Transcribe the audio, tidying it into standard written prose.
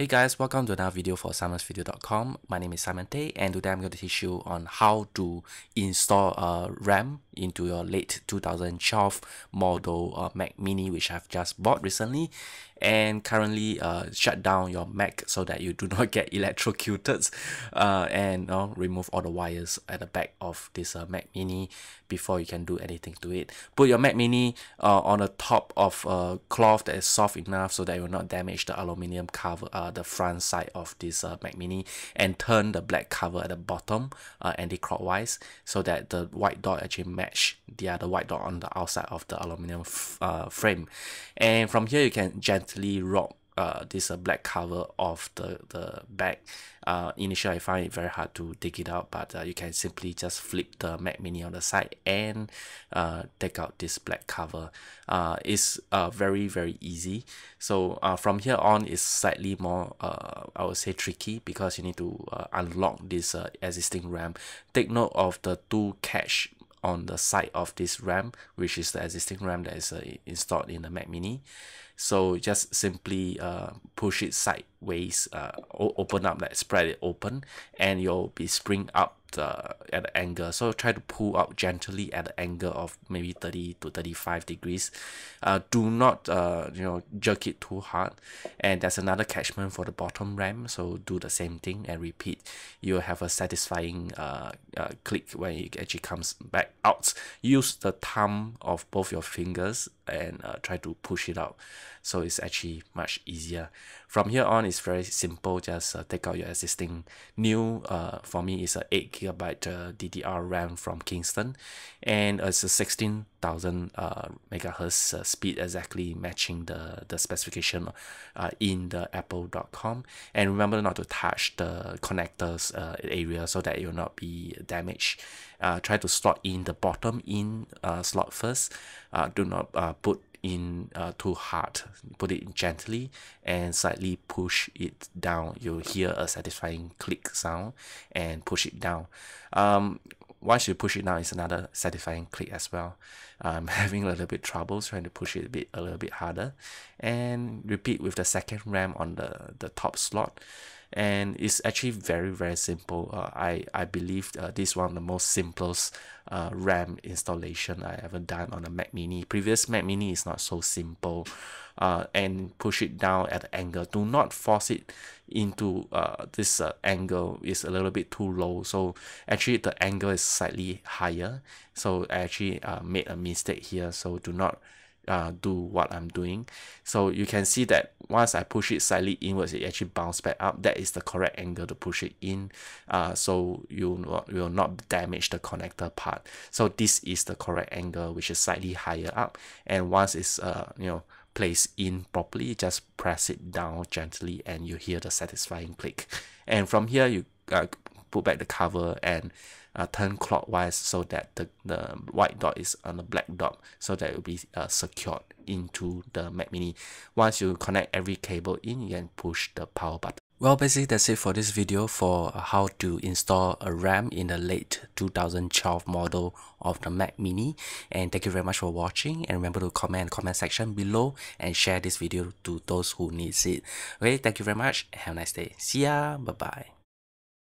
Hey guys, welcome to another video for simonsvideo.com. My name is Simon Tay, and today I'm going to teach you on how to install RAM into your late 2012 model Mac Mini, which I've just bought recently, and currently shut down your Mac so that you do not get electrocuted and remove all the wires at the back of this Mac Mini before you can do anything to it. Put your Mac Mini on the top of a cloth that is soft enough so that you will not damage the aluminium cover, the front side of this Mac Mini, and turn the black cover at the bottom anti-clockwise so that the white dot actually match the other white dot on the outside of the aluminium frame. And from here you can gently rock this black cover of the back. Initially I find it very hard to dig it out, but you can simply just flip the Mac Mini on the side and take out this black cover. It's very, very easy. So from here on it's slightly more I would say tricky, because you need to unlock this existing RAM. Take note of the two cache on the side of this RAM, which is the existing RAM that is installed in the Mac Mini. So just simply push it sideways, open up, like spread it open, and you'll be spring up at the angle. So try to pull out gently at the angle of maybe 30 to 35 degrees. Do not jerk it too hard. And there's another catchment for the bottom RAM, so do the same thing and repeat. You'll have a satisfying click when it actually comes back out. Use the thumb of both your fingers and try to push it out. So it's actually much easier. From here on it's very simple. Just take out your existing new, for me it's a 8GB DDR RAM from Kingston, and it's a 16,000 megahertz speed, exactly matching the specification in the apple.com. and remember not to touch the connectors area so that it will not be damaged. Try to slot in the bottom slot first. Do not put in too hard. Put it in gently and slightly push it down. You'll hear a satisfying click sound and push it down. Once you push it down, it's another satisfying click as well. I'm having a little bit trouble trying to push it a little bit harder, and repeat with the second RAM on the top slot. And it's actually very, very simple. I believe this is one of the most simplest RAM installation I ever done on a Mac Mini. Previous Mac Mini is not so simple. And push it down at the angle. Do not force it into this angle. Is a little bit too low. So actually the angle is slightly higher. So I actually made a mistake here. So do not do what I'm doing. So you can see that once I push it slightly inwards, it actually bounces back up. That is the correct angle to push it in, so you will not damage the connector part. So this is the correct angle, which is slightly higher up. And once it's placed in properly, just press it down gently and you hear the satisfying click. And from here you put back the cover and turn clockwise so that the white dot is on the black dot, so that it will be secured into the Mac Mini. Once you connect every cable in, you can push the power button. Well, basically that's it for this video for how to install a RAM in the late 2012 model of the Mac Mini. And thank you very much for watching, and remember to comment in the comment section below and share this video to those who needs it. Okay, thank you very much. Have a nice day. See ya. Bye bye.